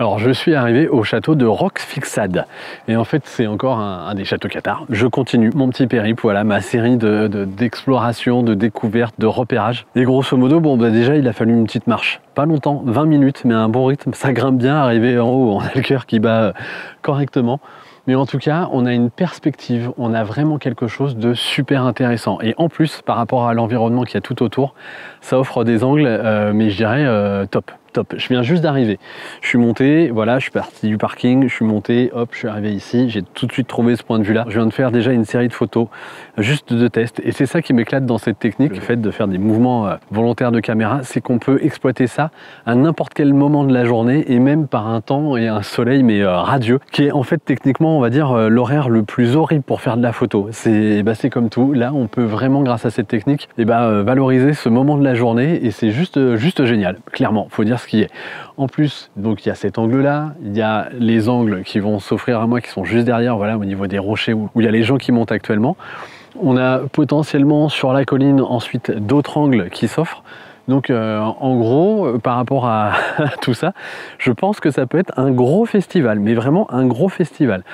Alors je suis arrivé au château de Roquefixade et en fait c'est encore un des châteaux cathares. Je continue mon petit périple, voilà ma série d'exploration, de découvertes, de repérages. Et grosso modo, bon bah déjà il a fallu une petite marche, pas longtemps, 20 minutes, mais un bon rythme, ça grimpe bien, arrivé en haut, on a le cœur qui bat correctement. Mais en tout cas, on a une perspective, on a vraiment quelque chose de super intéressant. Et en plus, par rapport à l'environnement qu'il y a tout autour, ça offre des angles, mais je dirais top. Je viens juste d'arriver. Je suis monté, voilà, je suis parti du parking, je suis monté, hop, je suis arrivé ici. J'ai tout de suite trouvé ce point de vue-là. Je viens de faire déjà une série de photos, juste de tests. Et c'est ça qui m'éclate dans cette technique, le fait de faire des mouvements volontaires de caméra, c'est qu'on peut exploiter ça à n'importe quel moment de la journée et même par un temps et un soleil, mais radieux, qui est en fait techniquement, on va dire, l'horaire le plus horrible pour faire de la photo. C'est comme tout. Là, on peut vraiment, grâce à cette technique, valoriser ce moment de la journée et c'est juste génial. Clairement, faut dire qui est. En plus, donc il y a cet angle là, il y a les angles qui vont s'offrir à moi qui sont juste derrière, voilà, au niveau des rochers où il y a les gens qui montent actuellement. On a potentiellement sur la colline ensuite d'autres angles qui s'offrent. Donc en gros, par rapport à tout ça, je pense que ça peut être un gros festival, mais vraiment un gros festival.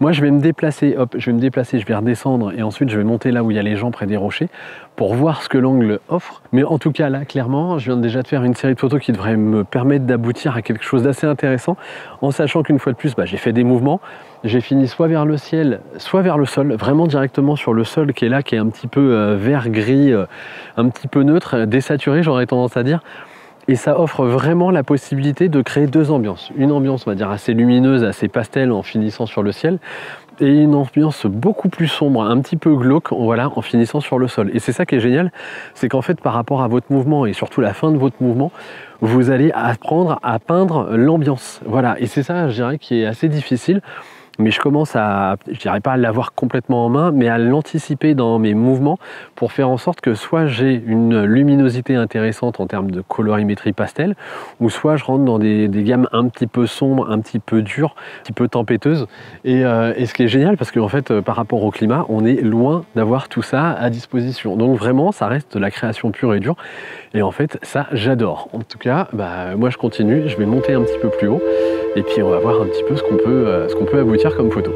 Moi, je vais me déplacer, hop, je vais me déplacer, je vais redescendre et ensuite je vais monter là où il y a les gens près des rochers pour voir ce que l'angle offre. Mais en tout cas, là, clairement, je viens déjà de faire une série de photos qui devrait me permettre d'aboutir à quelque chose d'assez intéressant en sachant qu'une fois de plus, j'ai fait des mouvements, j'ai fini soit vers le ciel, soit vers le sol, vraiment directement sur le sol qui est là, qui est un petit peu vert-gris, un petit peu neutre, désaturé, j'aurais tendance à dire. Et ça offre vraiment la possibilité de créer deux ambiances. Une ambiance, on va dire, assez lumineuse, assez pastel en finissant sur le ciel, et une ambiance beaucoup plus sombre, un petit peu glauque, voilà, en finissant sur le sol. Et c'est ça qui est génial, c'est qu'en fait, par rapport à votre mouvement, et surtout la fin de votre mouvement, vous allez apprendre à peindre l'ambiance. Voilà, et c'est ça, je dirais, qui est assez difficile. Mais je commence à, je dirais pas à l'avoir complètement en main, mais à l'anticiper dans mes mouvements pour faire en sorte que soit j'ai une luminosité intéressante en termes de colorimétrie pastel, ou soit je rentre dans des gammes un petit peu sombres, un petit peu dures, un petit peu tempêteuses. Et ce qui est génial, parce qu'en fait, par rapport au climat, on est loin d'avoir tout ça à disposition. Donc vraiment, ça reste de la création pure et dure. Et en fait, ça, j'adore. En tout cas, moi, je continue, je vais monter un petit peu plus haut, et puis on va voir un petit peu ce qu'on peut aboutir comme photo.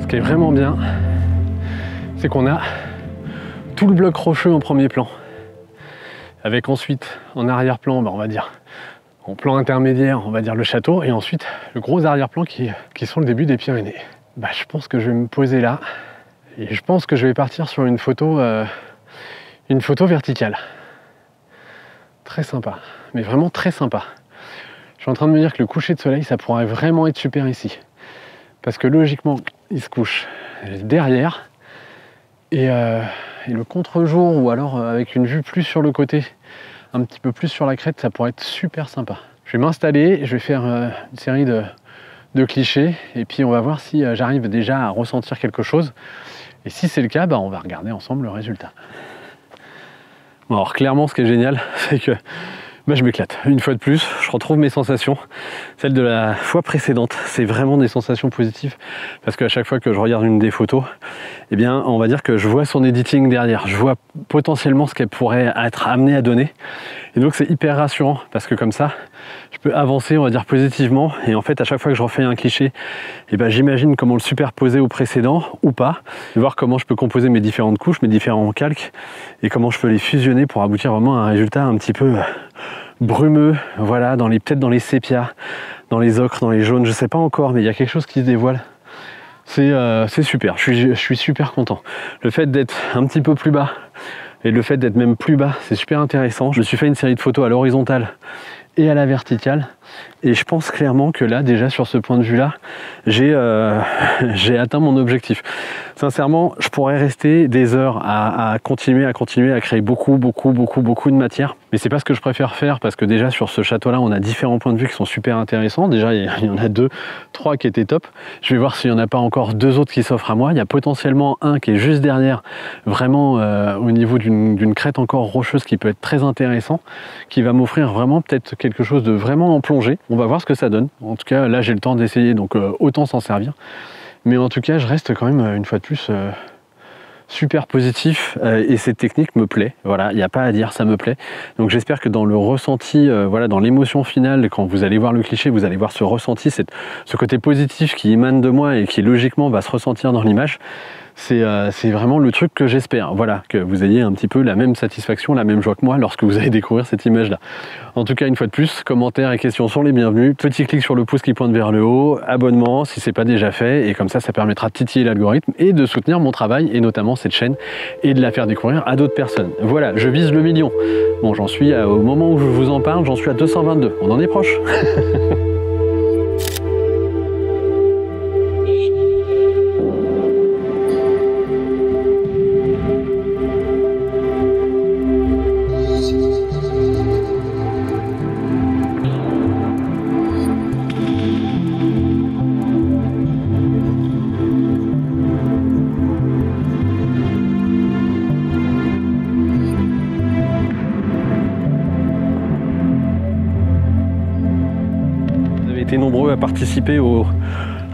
Ce qui est vraiment bien, c'est qu'on a tout le bloc rocheux en premier plan, avec ensuite en arrière-plan, on va dire en plan intermédiaire, on va dire le château, et ensuite le gros arrière-plan qui sont le début des Pyrénées. Je pense que je vais me poser là, et je pense que je vais partir sur une photo verticale. Très sympa, mais vraiment très sympa. Je suis en train de me dire que le coucher de soleil, ça pourrait vraiment être super ici. Parce que logiquement, il se couche derrière et le contre-jour ou alors avec une vue plus sur le côté, un petit peu plus sur la crête, ça pourrait être super sympa. Je vais m'installer, je vais faire une série de clichés et puis on va voir si j'arrive déjà à ressentir quelque chose. Et si c'est le cas, on va regarder ensemble le résultat. Bon, alors clairement, ce qui est génial, c'est que je m'éclate. Une fois de plus, je retrouve mes sensations, celles de la fois précédente. C'est vraiment des sensations positives parce qu'à chaque fois que je regarde une des photos, eh bien, on va dire que je vois son editing derrière. Je vois potentiellement ce qu'elle pourrait être amenée à donner. Et donc, c'est hyper rassurant parce que comme ça, je peux avancer, on va dire, positivement. Et en fait, à chaque fois que je refais un cliché, eh bien, j'imagine comment le superposer au précédent ou pas, voir comment je peux composer mes différentes couches, mes différents calques et comment je peux les fusionner pour aboutir vraiment à un résultat un petit peu brumeux, voilà, peut-être dans les sépias, dans les ocres, dans les jaunes, je sais pas encore, mais il y a quelque chose qui se dévoile. C'est super, je suis super content. Le fait d'être un petit peu plus bas, et le fait d'être même plus bas, c'est super intéressant. Je me suis fait une série de photos à l'horizontale et à la verticale, et je pense clairement que là, déjà sur ce point de vue-là, j'ai atteint mon objectif. Sincèrement, je pourrais rester des heures à continuer à créer beaucoup de matière. Mais c'est pas ce que je préfère faire, parce que déjà sur ce château là on a différents points de vue qui sont super intéressants. Déjà il y en a deux, trois qui étaient top. Je vais voir s'il n'y en a pas encore deux autres qui s'offrent à moi. Il y a potentiellement un qui est juste derrière, vraiment au niveau d'une crête encore rocheuse, qui peut être très intéressant, qui va m'offrir vraiment peut-être quelque chose de vraiment en plongée. On va voir ce que ça donne. En tout cas là j'ai le temps d'essayer, donc autant s'en servir. Mais en tout cas je reste quand même une fois de plus super positif, et cette technique me plaît, voilà, il n'y a pas à dire, ça me plaît. Donc j'espère que dans le ressenti, voilà, dans l'émotion finale, quand vous allez voir le cliché, vous allez voir ce ressenti, ce côté positif qui émane de moi et qui logiquement va se ressentir dans l'image. C'est vraiment le truc que j'espère, voilà, que vous ayez un petit peu la même satisfaction, la même joie que moi lorsque vous allez découvrir cette image-là. En tout cas, une fois de plus, commentaires et questions sont les bienvenus. Petit clic sur le pouce qui pointe vers le haut, abonnement si ce n'est pas déjà fait, et comme ça, ça permettra de titiller l'algorithme et de soutenir mon travail, et notamment cette chaîne, et de la faire découvrir à d'autres personnes. Voilà, je vise le million. Bon, j'en suis, au moment où je vous en parle, j'en suis à 222, on en est proche. Nombreux à participer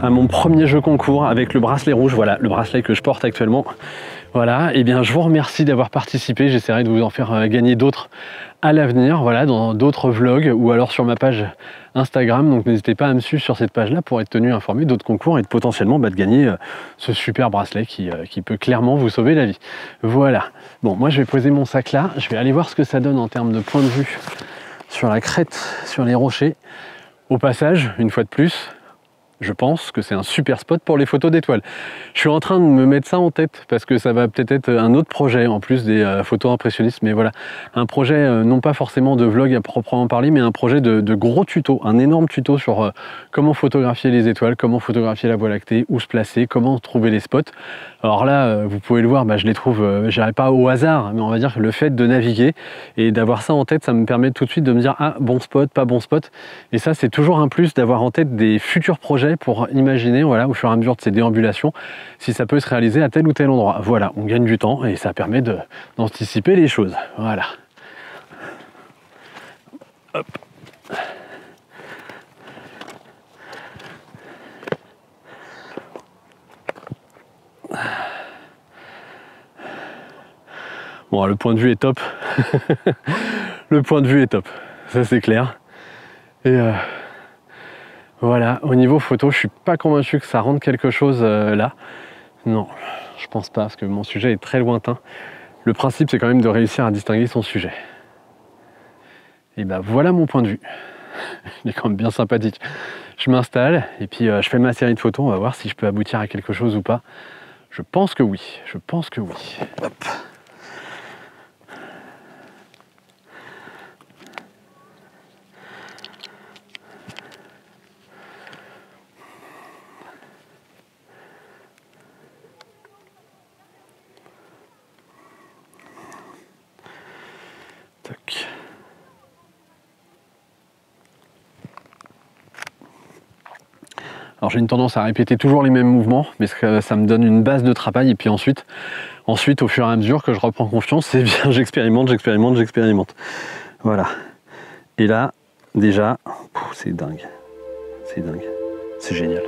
à mon premier jeu concours avec le bracelet rouge, voilà, le bracelet que je porte actuellement. Voilà, et bien je vous remercie d'avoir participé, j'essaierai de vous en faire gagner d'autres à l'avenir, voilà, dans d'autres vlogs ou alors sur ma page Instagram, donc n'hésitez pas à me suivre sur cette page-là pour être tenu informé d'autres concours et de potentiellement de gagner ce super bracelet qui peut clairement vous sauver la vie. Voilà, bon, moi je vais poser mon sac là, je vais aller voir ce que ça donne en termes de point de vue sur la crête, sur les rochers. Au passage, une fois de plus, je pense que c'est un super spot pour les photos d'étoiles. Je suis en train de me mettre ça en tête parce que ça va peut-être être un autre projet en plus des photos impressionnistes, mais voilà, un projet non pas forcément de vlog à proprement parler, mais un projet de gros tuto, un énorme tuto sur comment photographier les étoiles, comment photographier la Voie lactée, où se placer, comment trouver les spots. Alors là, vous pouvez le voir, bah, je les trouve, je dirais pas au hasard, mais on va dire que le fait de naviguer et d'avoir ça en tête, ça me permet tout de suite de me dire, ah, bon spot, pas bon spot, et ça c'est toujours un plus d'avoir en tête des futurs projets pour imaginer, voilà, au fur et à mesure de ces déambulations, si ça peut se réaliser à tel ou tel endroit. Voilà, on gagne du temps et ça permet d'anticiper les choses. Voilà. Hop. Bon, le point de vue est top. Le point de vue est top. Ça, c'est clair. Et... voilà, au niveau photo, je suis pas convaincu que ça rende quelque chose là. Non, je pense pas, parce que mon sujet est très lointain. Le principe, c'est quand même de réussir à distinguer son sujet. Et ben voilà mon point de vue. Il est quand même bien sympathique. Je m'installe, et puis je fais ma série de photos, on va voir si je peux aboutir à quelque chose ou pas. Je pense que oui, je pense que oui. Hop. Alors j'ai une tendance à répéter toujours les mêmes mouvements, mais ça me donne une base de travail, et puis ensuite au fur et à mesure que je reprends confiance, eh bien j'expérimente. Voilà. Et là, déjà, c'est dingue. C'est dingue. C'est génial.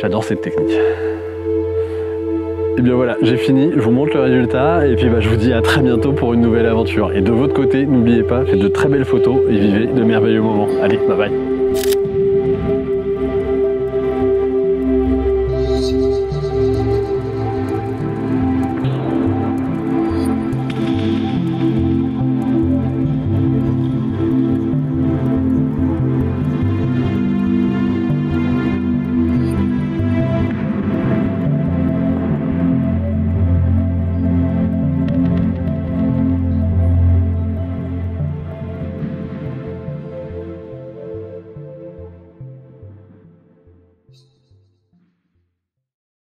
J'adore cette technique. Et bien voilà, j'ai fini, je vous montre le résultat, et puis je vous dis à très bientôt pour une nouvelle aventure. Et de votre côté, n'oubliez pas, faites de très belles photos et vivez de merveilleux moments. Allez, bye bye.